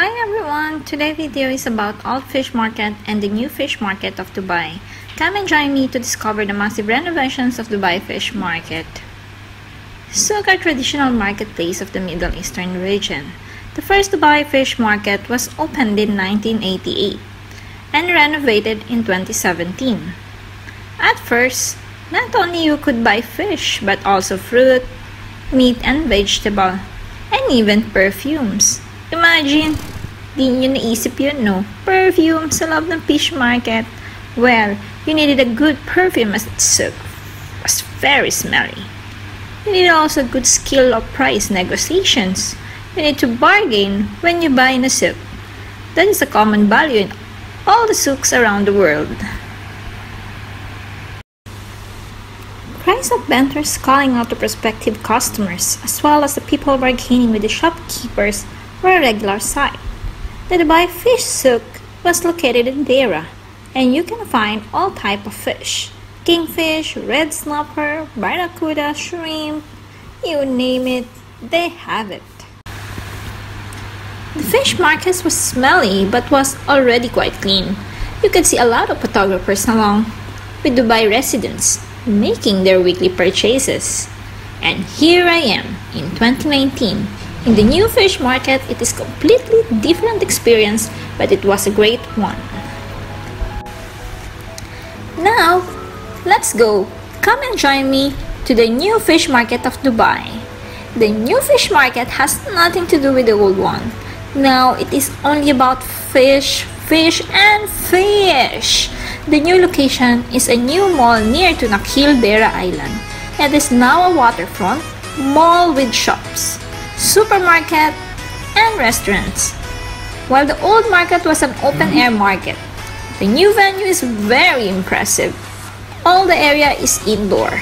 Hi everyone! Today's video is about Old Fish Market and the new fish market of Dubai. Come and join me to discover the massive renovations of Dubai Fish Market. Souk, a traditional marketplace of the Middle Eastern region. The first Dubai Fish Market was opened in 1988 and renovated in 2017. At first, not only you could buy fish but also fruit, meat and vegetable, and even perfumes. Imagine, di nyo naisip yun, no? Perfume sa loob ng fish market. Well, you needed a good perfume as it was very smelly. You need also good skill of price negotiations. You need to bargain when you buy in a souk. That is a common value in all the souks around the world. Price of vendors calling out to prospective customers, as well as the people bargaining with the shopkeepers, were a regular sight. The Dubai Fish Souk was located in Deira, and you can find all type of fish: kingfish, red snapper, barracuda, shrimp, you name it, they have it. The fish market was smelly but was already quite clean. You could see a lot of photographers along with Dubai residents making their weekly purchases. And here I am in 2019. In the new fish market, it is completely different experience, but it was a great one. Now, let's go! Come and join me to the new fish market of Dubai. The new fish market has nothing to do with the old one. Now, it is only about fish, fish, and fish. The new location is a new mall near to Nakheel Deira Island. It is now a waterfront mall with shops, supermarket, and restaurants. While the old market was an open-air market, the new venue is very impressive. All the area is indoor,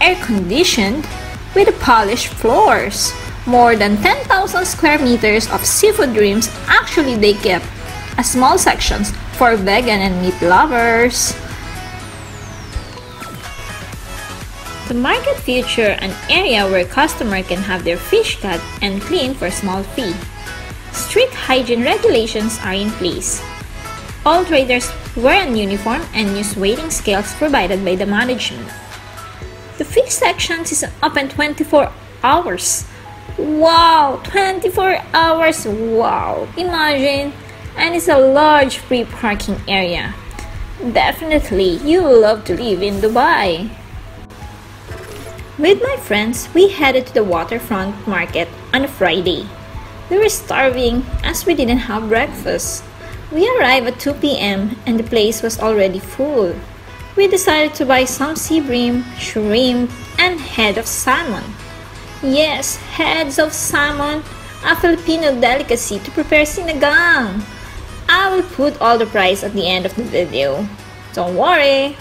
air-conditioned, with polished floors. More than 10,000 square meters of seafood dreams. Actually, they kept a small sections for vegan and meat lovers. The market features an area where customers can have their fish cut and cleaned for a small fee. Strict hygiene regulations are in place. All traders wear a uniform and use weighing scales provided by the management. The fish section is open 24 hours. Wow! 24 hours! Wow! Imagine! And it's a large free parking area. Definitely, you will love to live in Dubai. With my friends, we headed to the waterfront market on a Friday. We were starving as we didn't have breakfast. We arrived at 2 p.m. and the place was already full. We decided to buy some sea bream, shrimp, and head of salmon. Yes, heads of salmon, a Filipino delicacy to prepare sinigang. I will put all the price at the end of the video. Don't worry!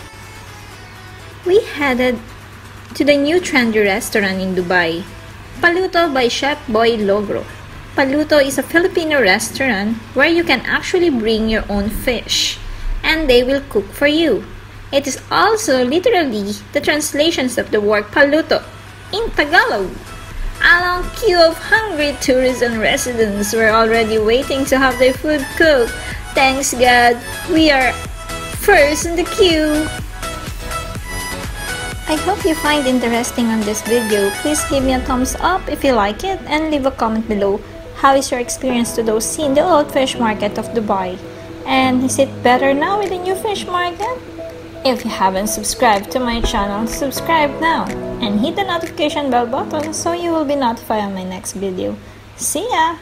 We headed to the new trendy restaurant in Dubai, Paluto by Chef Boy Logro. Paluto is a Filipino restaurant where you can actually bring your own fish and they will cook for you. It is also literally the translations of the word Paluto in Tagalog. A long queue of hungry tourists and residents were already waiting to have their food cooked. Thanks God, we are first in the queue! I hope you find interesting on this video. Please give me a thumbs up if you like it and leave a comment below. How is your experience to those seeing the old fish market of Dubai? And is it better now with the new fish market? If you haven't subscribed to my channel, subscribe now and hit the notification bell button so you will be notified on my next video. See ya!